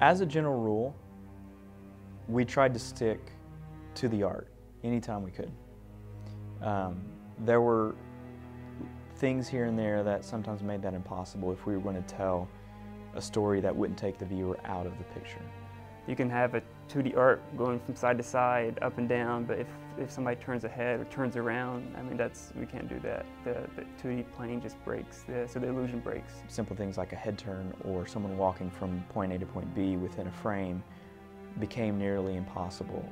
As a general rule, we tried to stick to the art anytime we could. There were things here and there that sometimes made that impossible if we were going to tell a story that wouldn't take the viewer out of the picture. You can have a 2D art going from side to side, up and down, but if somebody turns ahead or turns around, I mean, we can't do that. The 2D plane just breaks, so the illusion breaks. Simple things like a head turn or someone walking from point A to point B within a frame became nearly impossible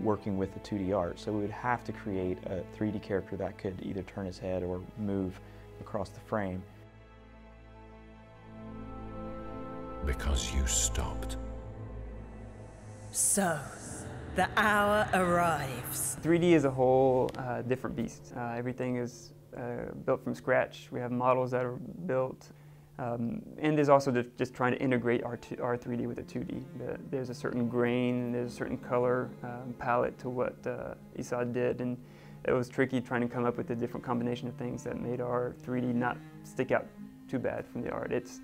working with the 2D art. So we would have to create a 3D character that could either turn his head or move across the frame. Because you stopped. So, the hour arrives. 3D is a whole different beast. Everything is built from scratch. We have models that are built. And there's also just trying to integrate our 3D with the 2D. There's a certain grain, there's a certain color palette to what Isad did. And it was tricky trying to come up with a different combination of things that made our 3D not stick out too bad from the art. It's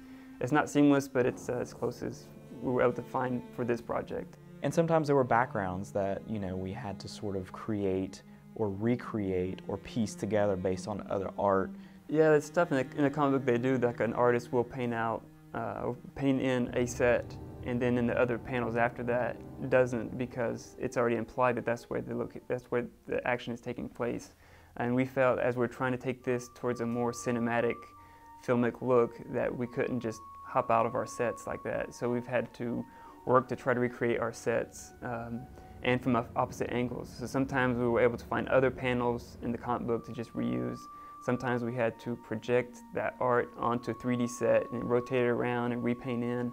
not seamless, but it's as close as we were able to find for this project. And sometimes there were backgrounds that, you know, we had to sort of create or recreate or piece together based on other art. Yeah, that's stuff in the comic book they do, like an artist will paint in a set, and then in the other panels after that doesn't, because it's already implied that that's where the action is taking place. And we felt as we're trying to take this towards a more cinematic, filmic look, that we couldn't just hop out of our sets like that. So we've had to work to try to recreate our sets and from opposite angles. So sometimes we were able to find other panels in the comic book to just reuse. Sometimes we had to project that art onto a 3D set and rotate it around and repaint in.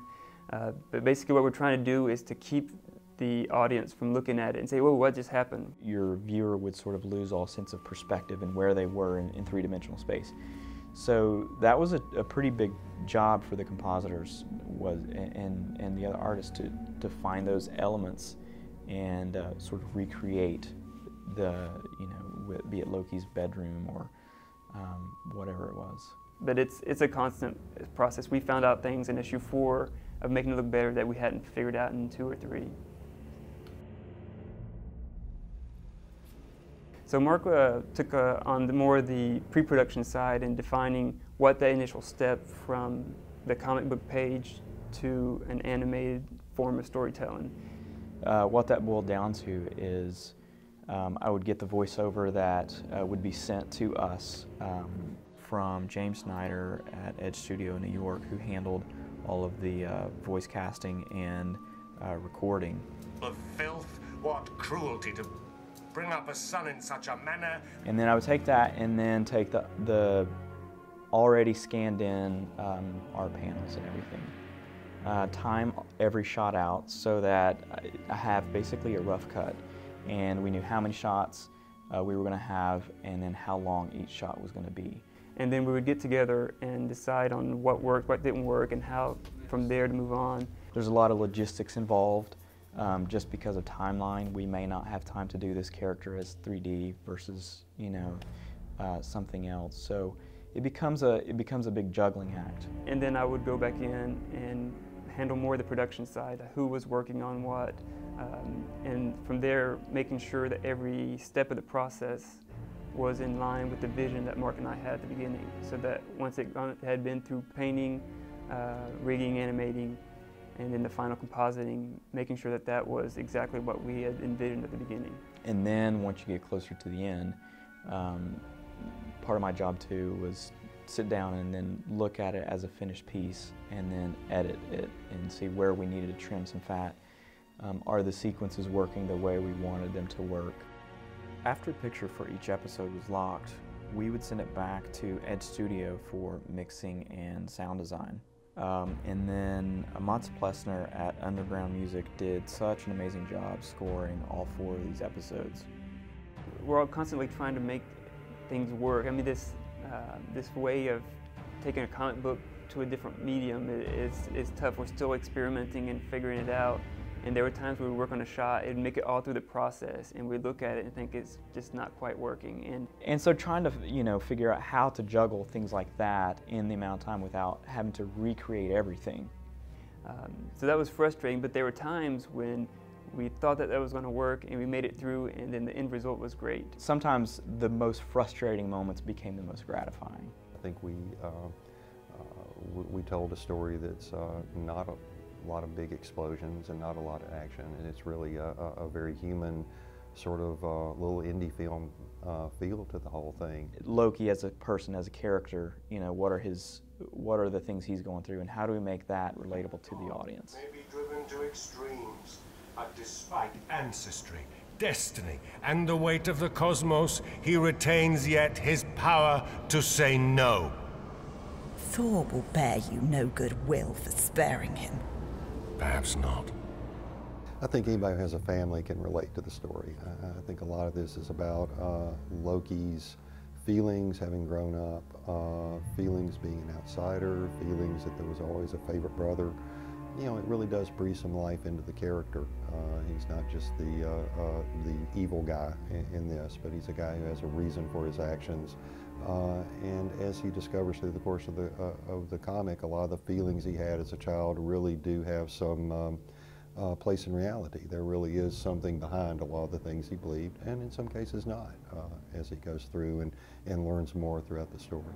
But basically what we're trying to do is to keep the audience from looking at it and say, well, what just happened? Your viewer would sort of lose all sense of perspective and where they were in three-dimensional space. So that was a pretty big job for the compositors and the other artists to find those elements and sort of recreate the, you know, be it Loki's bedroom or whatever it was. But it's a constant process. We found out things in issue 4 of making it look better that we hadn't figured out in 2 or 3. So Mark took on more the pre-production side and defining what the initial step from the comic book page to an animated form of storytelling. What that boiled down to is I would get the voiceover that would be sent to us from James Snyder at Edge Studio in New York, who handled all of the voice casting and recording. Of filth, what cruelty to bring up a son in such a manner. And then I would take that and then take the already scanned in art panels and everything. Time every shot out so that I have basically a rough cut. And we knew how many shots we were going to have and then how long each shot was going to be. And then we would get together and decide on what worked, what didn't work, and how from there to move on. There's a lot of logistics involved. Just because of timeline, we may not have time to do this character as 3D versus, you know, something else. So it becomes a big juggling act. And then I would go back in and handle more of the production side, who was working on what, and from there making sure that every step of the process was in line with the vision that Mark and I had at the beginning. So that once it had been through painting, rigging, animating, and then the final compositing, making sure that that was exactly what we had envisioned at the beginning. And then once you get closer to the end, part of my job too was sit down and then look at it as a finished piece and then edit it and see where we needed to trim some fat. Are the sequences working the way we wanted them to work? After a picture for each episode was locked, we would send it back to Edge Studio for mixing and sound design. And then Mats Plessner at Underground Music did such an amazing job scoring all 4 of these episodes. we're all constantly trying to make things work. I mean, this way of taking a comic book to a different medium is tough. We're still experimenting and figuring it out. And there were times where we work on a shot and make it all through the process, and we look at it and think it's just not quite working. And so trying to, you know, figure out how to juggle things like that in the amount of time without having to recreate everything. So that was frustrating, but there were times when we thought that was going to work and we made it through, and then the end result was great. Sometimes the most frustrating moments became the most gratifying. I think we told a story that's not a lot of big explosions and not a lot of action, and it's really a very human sort of little indie film feel to the whole thing. Loki as a person, as a character, you know, what are the things he's going through, and how do we make that relatable to the audience? May be driven to extremes, but despite ancestry, destiny, and the weight of the cosmos, he retains yet his power to say no. Thor will bear you no good will for sparing him. Perhaps not. I think anybody who has a family can relate to the story. I think a lot of this is about Loki's feelings having grown up, feelings being an outsider, feelings that there was always a favorite brother. You know, it really does breathe some life into the character. He's not just the evil guy in this, but he's a guy who has a reason for his actions. And as he discovers through the course of the comic, a lot of the feelings he had as a child really do have some place in reality. There really is something behind a lot of the things he believed, and in some cases not, as he goes through and learns more throughout the story.